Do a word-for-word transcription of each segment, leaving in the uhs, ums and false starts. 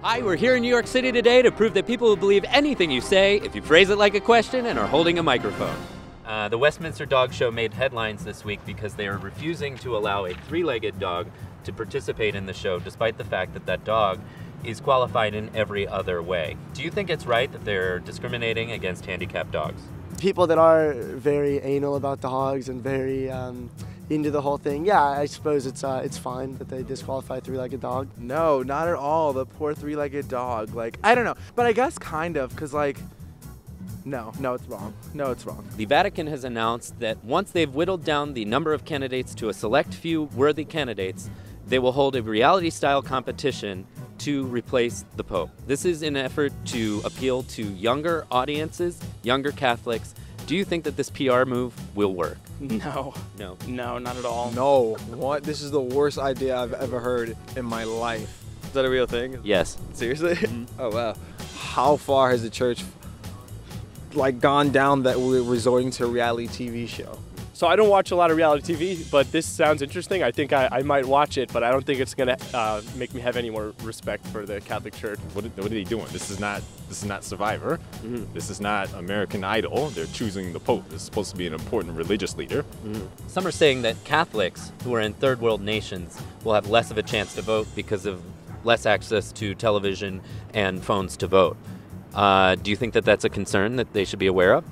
Hi, we're here in New York City today to prove that people will believe anything you say if you phrase it like a question and are holding a microphone. Uh, the Westminster Dog Show made headlines this week because they are refusing to allow a three-legged dog to participate in the show, despite the fact that that dog is qualified in every other way. Do you think it's right that they're discriminating against handicapped dogs? People that are very anal about dogs and very um, into the whole thing, yeah, I suppose it's uh, it's fine that they disqualify three-legged dog. No, not at all. The poor three-legged dog. Like, I don't know, but I guess kind of, because like, no, no, it's wrong. No, it's wrong. The Vatican has announced that once they've whittled down the number of candidates to a select few worthy candidates, they will hold a reality-style competition to replace the Pope. This is an effort to appeal to younger audiences, younger Catholics. Do you think that this P R move will work? No. No. No, not at all. No. What? This is the worst idea I've ever heard in my life. Is that a real thing? Yes. Seriously? Mm-hmm. Oh, wow. How far has the church like gone down that we're resorting to a reality T V show? So I don't watch a lot of reality T V, but this sounds interesting. I think I, I might watch it, but I don't think it's gonna uh, make me have any more respect for the Catholic Church. What, what are they doing? This is not this is not Survivor. Mm-hmm. This is not American Idol. They're choosing the Pope. This is supposed to be an important religious leader. Mm-hmm. Some are saying that Catholics who are in third world nations will have less of a chance to vote because of less access to television and phones to vote. Uh, do you think that that's a concern that they should be aware of?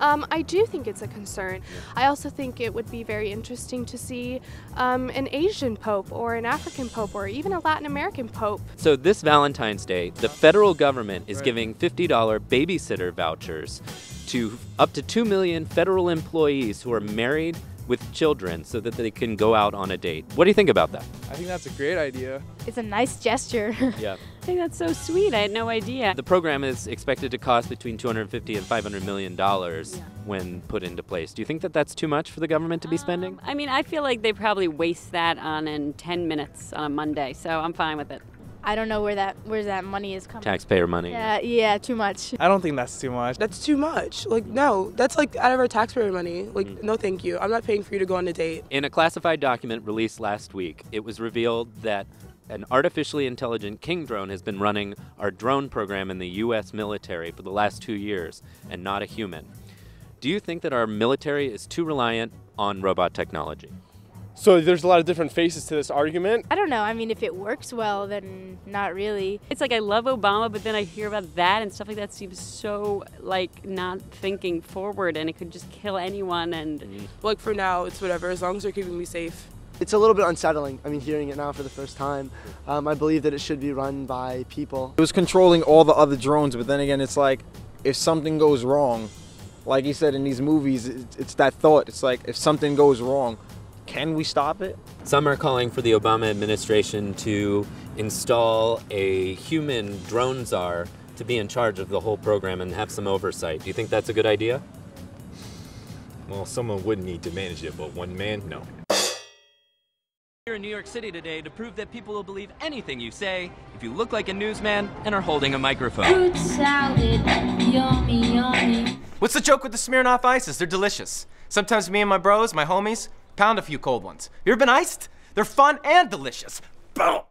Um, I do think it's a concern. I also think it would be very interesting to see um, an Asian Pope or an African Pope or even a Latin American Pope. So this Valentine's Day, the federal government is giving fifty dollar babysitter vouchers to up to two million federal employees who are married with children so that they can go out on a date. What do you think about that? I think that's a great idea. It's a nice gesture. Yeah. I think that's so sweet. I had no idea. The program is expected to cost between two hundred fifty and five hundred million dollars yeah. when put into place. Do you think that that's too much for the government to be spending? Um, I mean, I feel like they probably waste that on in ten minutes on a Monday, so I'm fine with it. I don't know where that where that money is coming. Taxpayer money. Yeah, yeah, too much. I don't think that's too much. That's too much. Like, no, that's like out of our taxpayer money. Like, mm-hmm. no thank you. I'm not paying for you to go on a date. In a classified document released last week, it was revealed that an artificially intelligent king drone has been running our drone program in the U S military for the last two years, and not a human. Do you think that our military is too reliant on robot technology? So there's a lot of different faces to this argument. I don't know. I mean, if it works well, then not really. It's like I love Obama, but then I hear about that and stuff like that seems so, like, not thinking forward, and it could just kill anyone. And like, for now, it's whatever, as long as they're keeping me safe. It's a little bit unsettling. I mean, hearing it now for the first time, um, I believe that it should be run by people. It was controlling all the other drones, but then again, it's like, if something goes wrong, like you said in these movies, it's that thought. It's like, if something goes wrong, can we stop it? Some are calling for the Obama administration to install a human drone czar to be in charge of the whole program and have some oversight. Do you think that's a good idea? Well, someone would need to manage it, but one man, no. Here in New York City today to prove that people will believe anything you say if you look like a newsman and are holding a microphone. Fruit salad, yummy, yummy. What's the joke with the Smirnoff ices? They're delicious. Sometimes me and my bros, my homies, pound a few cold ones. You ever been iced? They're fun and delicious. Boom!